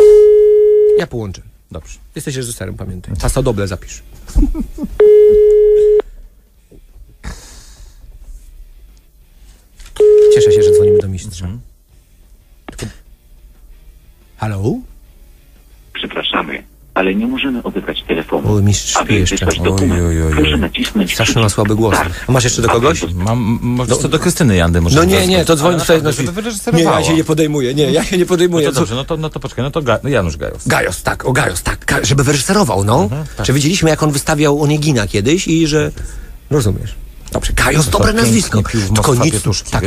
Ja połączę. Dobrze. Jesteś reżyserem, pamiętaj. Paso Doble zapisz. Cieszę się, że dzwonimy do mistrza. Halo? Przepraszamy, ale nie możemy odebrać telefonu. O, mistrz śpi jeszcze. Proszę nacisnąć. Strasznie ma słaby głos. A masz jeszcze do kogoś? Co do Krystyny Jandy może. No nie, to dzwoni tutaj. Nie, ja się nie podejmuję. No to dobrze, no to poczekaj, Janusz Gajos. Gajos, tak. Żeby wyreżyserował, no. Tak. Czy widzieliśmy, jak on wystawiał Onegina kiedyś i że... Rozumiesz. Dobrze, Gajos, dobre nazwisko.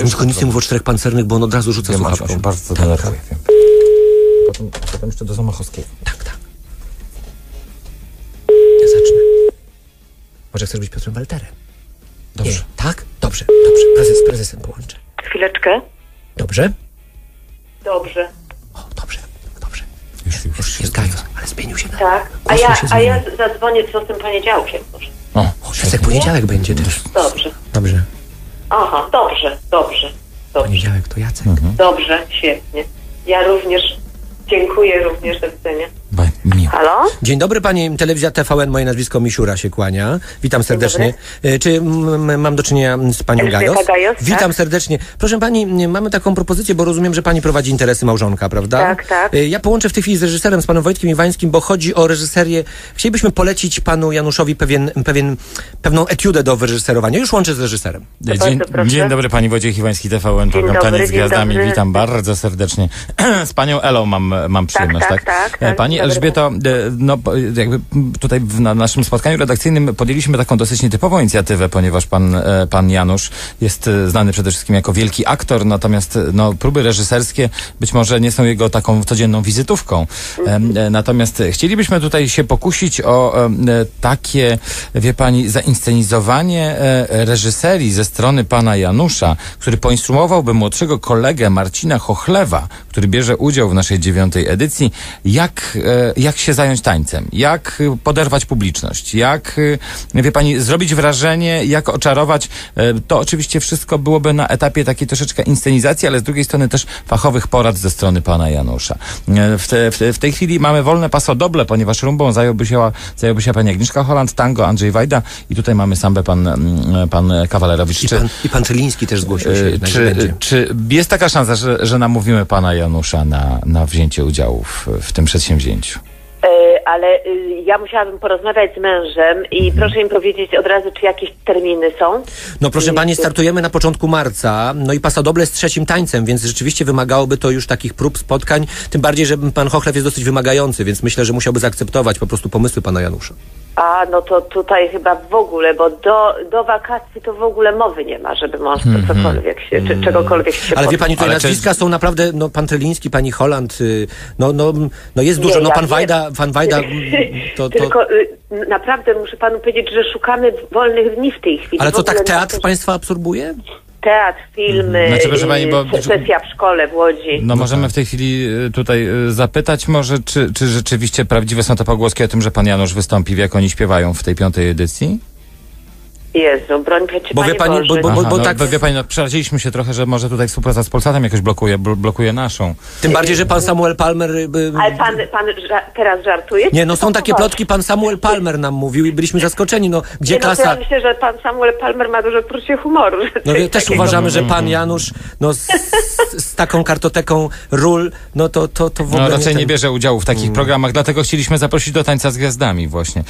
Tylko nic nie mów o czterech pancernych, bo on od razu rzuca słuchawką. Ja bardzo denerwuję. Potem jeszcze do Zamachowskiego. Tak. Zacznę. Może chcesz być Piotrem Walterem? Dobrze. Nie. Tak? Dobrze. Prezesem połączę. Chwileczkę. Dobrze. O, dobrze. Już jest Gajos, ale zmienił się. Tak. A ja zadzwonię co z tym poniedziałkiem. Może. O, jak poniedziałek będzie też. Dobrze. Aha, dobrze. Poniedziałek to Jacek. Dobrze, świetnie. Ja również dziękuję, do widzenia. Bye. Halo? Dzień dobry, pani telewizja TVN, moje nazwisko Misiura się kłania. Witam serdecznie. Czy mam do czynienia z panią Gajos? Witam tak? serdecznie. Proszę pani, mamy taką propozycję, bo rozumiem, że pani prowadzi interesy małżonka, prawda? Tak, tak. Ja połączę w tej chwili z reżyserem, z panem Wojtkiem Iwańskim, bo chodzi o reżyserię. Chcielibyśmy polecić panu Januszowi pewną etiudę do wyreżyserowania. Już łączę z reżyserem. Dzień dobry, pani Wojciech Iwański, TVN, program Taniec z Gwiazdami. Witam bardzo serdecznie. Z panią Elą mam przyjemność, tak? Pani Elżbieto, no jakby tutaj na naszym spotkaniu redakcyjnym podjęliśmy taką dosyć nietypową inicjatywę, ponieważ pan Janusz jest znany przede wszystkim jako wielki aktor, natomiast no, próby reżyserskie być może nie są jego taką codzienną wizytówką. Natomiast chcielibyśmy tutaj się pokusić o takie, wie pani, zainscenizowanie reżyserii ze strony pana Janusza, który poinstruowałby młodszego kolegę Marcina Chochlewa, który bierze udział w naszej 9. edycji, jak się zająć tańcem, jak poderwać publiczność, jak, wie pani, zrobić wrażenie, jak oczarować. To oczywiście wszystko byłoby na etapie takiej troszeczkę inscenizacji, ale z drugiej strony też fachowych porad ze strony pana Janusza. W tej chwili mamy wolne Paso Doble, ponieważ rumbą zająłby się pani Agnieszka Holland, tango Andrzej Wajda i tutaj mamy sambę pan Kawalerowicz. Pan Cyliński też zgłosił się. Czy jest taka szansa, że namówimy pana Janusza na wzięcie udziału w tym przedsięwzięciu? Ale ja musiałabym porozmawiać z mężem i proszę mi powiedzieć od razu, czy jakieś terminy są? No proszę pani, startujemy na początku marca, no i Paso Doble z 3. tańcem, więc rzeczywiście wymagałoby to już takich prób, spotkań, tym bardziej, że pan Chochlew jest dosyć wymagający, więc myślę, że musiałby zaakceptować po prostu pomysły pana Janusza. A, no to tutaj chyba w ogóle, bo do wakacji to w ogóle mowy nie ma, żeby mąż cokolwiek się, czy czegokolwiek się... Ale wie pani, tutaj nazwiska są naprawdę, no pan Tryliński, pani Holland, no jest dużo, no pan Wajda, to... Tylko naprawdę muszę panu powiedzieć, że szukamy wolnych dni w tej chwili. Ale co, tak teatr państwa absorbuje? Teatr, filmy, znaczy, pani, sesja w szkole w Łodzi. No możemy w tej chwili tutaj zapytać może, czy rzeczywiście prawdziwe są te pogłoski o tym, że pan Janusz wystąpi, jak oni śpiewają w tej 5. edycji? Jezu, broń przeciw. Bo wie pani, przeradziliśmy się trochę, że może tutaj współpraca z Polsatem jakoś blokuje naszą. Tym bardziej, że pan Samuel Palmer... Ale pan teraz żartuje? Nie, no są takie plotki, pan Samuel Palmer nam mówił i byliśmy zaskoczeni, no gdzie klasa... Ja myślę, że pan Samuel Palmer ma duże poczucie humoru. No też uważamy, że pan Janusz, no z taką kartoteką ról, no to w ogóle... No raczej nie bierze udziału w takich programach, dlatego chcieliśmy zaprosić do Tańca z Gwiazdami właśnie.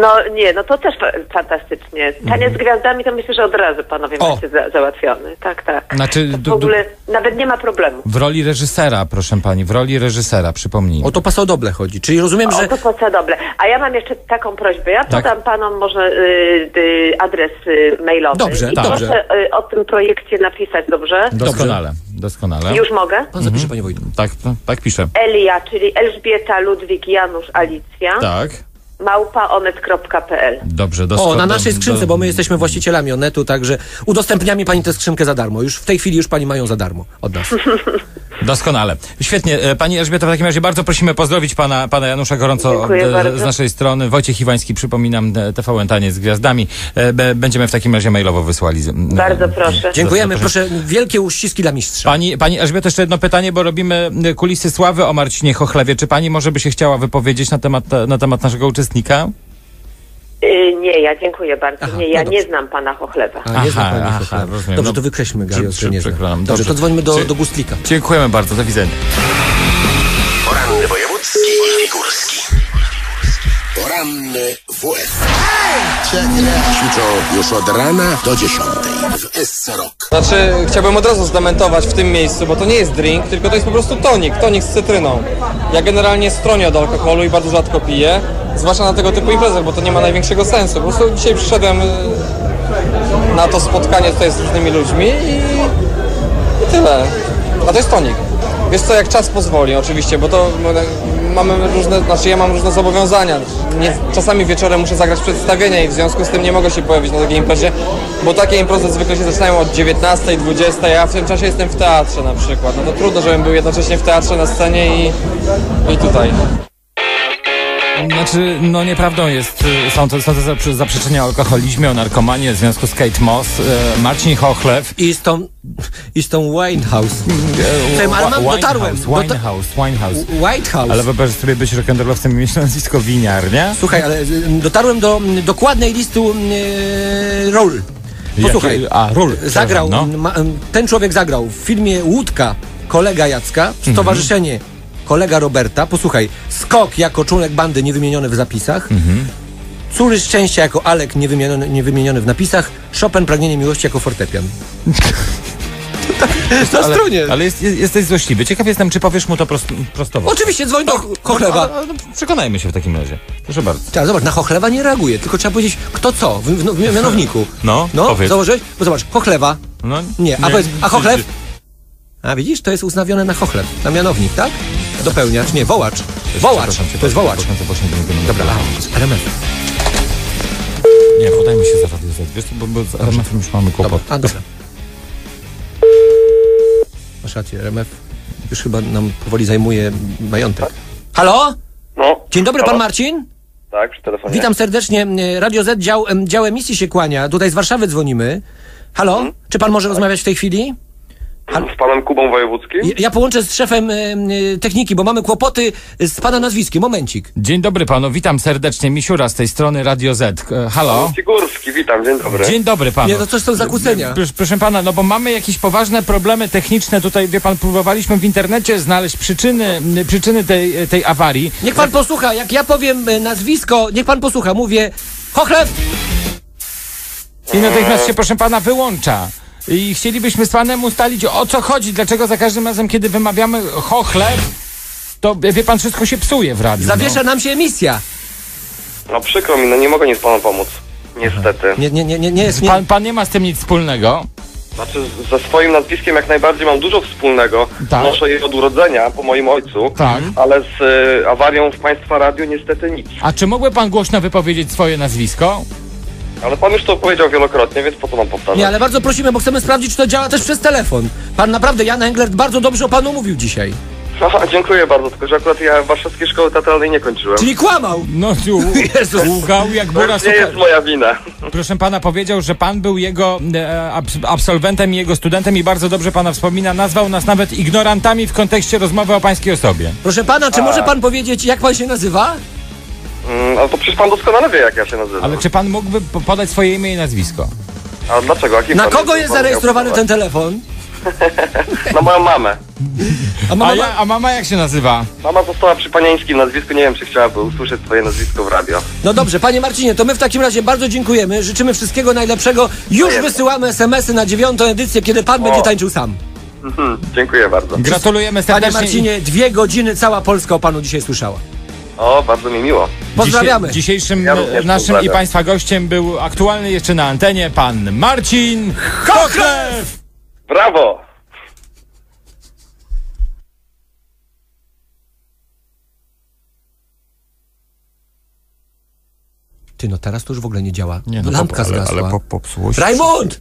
No nie, no to też fantastycznie. Z Gwiazdami to myślę, że od razu panowie macie załatwiony. Tak. Znaczy, w ogóle nawet nie ma problemu. W roli reżysera, proszę pani, przypomnijmy. O to Paso Doble chodzi, czyli rozumiem, że... O to Paso Doble. A ja mam jeszcze taką prośbę. Ja podam panom może adres mailowy. Dobrze, proszę o tym projekcie napisać, dobrze? Doskonale. Już mogę? Pan zapisze, panie Wojtku. Tak piszę. Elia, czyli Elżbieta, Ludwig, Janusz, Alicja. Tak. @onet.pl. Dobrze, doskonale. O, na naszej skrzynce, bo my jesteśmy właścicielami Onetu, także udostępniamy pani tę skrzynkę za darmo. Już w tej chwili pani mają za darmo od nas. Doskonale. Świetnie. Pani Elżbieto, w takim razie bardzo prosimy pozdrowić pana Janusza gorąco z naszej strony. Wojciech Iwański, przypominam, TVN Taniec z Gwiazdami. Będziemy w takim razie mailowo wysłali. Bardzo proszę. Dziękujemy. Proszę, wielkie uściski dla mistrza. Pani Elżbieto, jeszcze jedno pytanie, bo robimy kulisy sławy o Marcinie Chochlewie. Czy pani może by się chciała wypowiedzieć na temat naszego uczestnika? Nie, ja dziękuję bardzo. Nie znam pana Chochlewa. Nie znam pana Chochlewa. Rozumiem. Dobrze, to wykreślmy Gajos, że nie znam. Dobrze, to dzwońmy do Guslika. Dziękujemy bardzo, do widzenia. Poranny wojewódzki i figurski. Poranny WF. Ćwiczą już od rana do 10:00 w Esce Rock. Znaczy, chciałbym od razu zdementować w tym miejscu, bo to nie jest drink, tylko to jest po prostu tonik z cytryną. Ja generalnie stronię od alkoholu i bardzo rzadko piję, zwłaszcza na tego typu imprezach, bo to nie ma największego sensu. Po prostu dzisiaj przyszedłem na to spotkanie tutaj z różnymi ludźmi i tyle. A to jest tonik. Wiesz co, jak czas pozwoli oczywiście, bo to ja mam różne zobowiązania. Czasami wieczorem muszę zagrać przedstawienia i w związku z tym nie mogę się pojawić na takiej imprezie, bo takie imprezy zwykle się zaczynają od 19:00, 20:00, ja w tym czasie jestem w teatrze na przykład. No to trudno, żebym był jednocześnie w teatrze, na scenie i tutaj. Znaczy, no nieprawdą jest, są to zaprzeczenia o alkoholizmie, o narkomanie w związku z Kate Moss, Marcin Chochlew. I z tą Winehouse. Winehouse. Ale wyobraź sobie być rock'n'rollowcem i mieć nazwisko Winiar, nie? Słuchaj, ale dotarłem do dokładnej listy ról. Posłuchaj, ról. Zagrał, no. Ten człowiek zagrał w filmie Łódka, kolega Jacka, Stowarzyszenie kolega Roberta, posłuchaj, Skok jako członek bandy niewymieniony w zapisach, Córy Szczęścia jako Alek niewymieniony w napisach, Chopin Pragnienie Miłości jako fortepian. Na stronie. Ale jesteś złośliwy. Ciekaw jestem, czy powiesz mu to prostowo. Oczywiście, dzwoń do Chochlewa. No, przekonajmy się w takim razie. Proszę bardzo. Zobacz, na Chochlewa nie reaguje, tylko trzeba powiedzieć, kto co w mianowniku. No, powiedz. Założyłeś? Bo zobacz, Chochlewa. No, nie. A powiedz, a Chochlew? A widzisz, to jest uznawione na Chochlew, na mianownik, tak? Dopełniacz, nie, wołacz. Wołacz, to jest wołacz. Dobra, RMF. Nie, podajmy się za Radio Z, wiesz, bo z RMF-em już mamy kłopot. Dobra. Masz rację, RMF już chyba nam powoli zajmuje majątek. Halo? No. Dzień dobry, pan Marcin? Tak, przy telefonie. Witam serdecznie, Radio Z, dział emisji się kłania, tutaj z Warszawy dzwonimy. Halo? Czy pan może rozmawiać w tej chwili? Z panem Kubą Wojewódzkim? Ja połączę z szefem techniki, bo mamy kłopoty z pana nazwiskiem. Momencik. Dzień dobry panu, witam serdecznie. Misiura z tej strony Radio Z. Halo? Figurski, witam, dzień dobry. Dzień dobry panu. Nie, to coś są zakłócenia. Proszę pana, no bo mamy jakieś poważne problemy techniczne tutaj, wie pan, próbowaliśmy w internecie znaleźć przyczyny tej awarii. Niech pan posłucha, jak ja powiem nazwisko, niech pan posłucha, mówię Chochlew! I natychmiast się, proszę pana, wyłącza. I chcielibyśmy z panem ustalić, o co chodzi, dlaczego za każdym razem, kiedy wymawiamy Chochlew, to wie pan, wszystko się psuje w radiu. Zawiesza nam się emisja. No przykro mi, no nie mogę nic panu pomóc. Niestety. Nie jest. Pan nie ma z tym nic wspólnego. Znaczy, ze swoim nazwiskiem jak najbardziej mam dużo wspólnego. Tak. Noszę je od urodzenia, po moim ojcu. Tak. Ale z awarią w Państwa Radiu niestety nic. A czy mógłby pan głośno wypowiedzieć swoje nazwisko? Ale pan już to powiedział wielokrotnie, więc po co mam powtarzać? Nie, ale bardzo prosimy, bo chcemy sprawdzić, czy to działa też przez telefon. Pan naprawdę, Jan Englert, bardzo dobrze o panu mówił dzisiaj. Aha, dziękuję bardzo, tylko że akurat ja warszawskiej szkoły teatralnej nie kończyłem. Czyli kłamał! No, ługał jak bura. To nie jest moja wina. Proszę pana, powiedział, że pan był jego absolwentem i jego studentem i bardzo dobrze pana wspomina. Nazwał nas nawet ignorantami w kontekście rozmowy o pańskiej osobie. Proszę pana, czy może pan powiedzieć, jak pan się nazywa? Ale to przecież pan doskonale wie, jak ja się nazywam. Ale czy pan mógłby podać swoje imię i nazwisko? A dlaczego? Na kogo jest zarejestrowany ten telefon? Na moją mamę. A mama jak się nazywa? Mama została przy panieńskim nazwisku, nie wiem, czy chciałaby usłyszeć swoje nazwisko w radio. No dobrze, panie Marcinie, to my w takim razie bardzo dziękujemy, życzymy wszystkiego najlepszego. Już wysyłamy SMS-y na 9. edycję, kiedy pan będzie tańczył sam. Dziękuję bardzo. Gratulujemy serdecznie. Panie Marcinie, 2 godziny cała Polska o panu dzisiaj słyszała. O, bardzo mi miło. Pozdrawiamy. Dzisiejszym naszym i Państwa gościem był aktualny jeszcze na antenie pan Marcin Chochlew! Brawo! Ty, no teraz to już w ogóle nie działa. Nie, no, lampka zgasła. Ale popsuło się. Rajmund!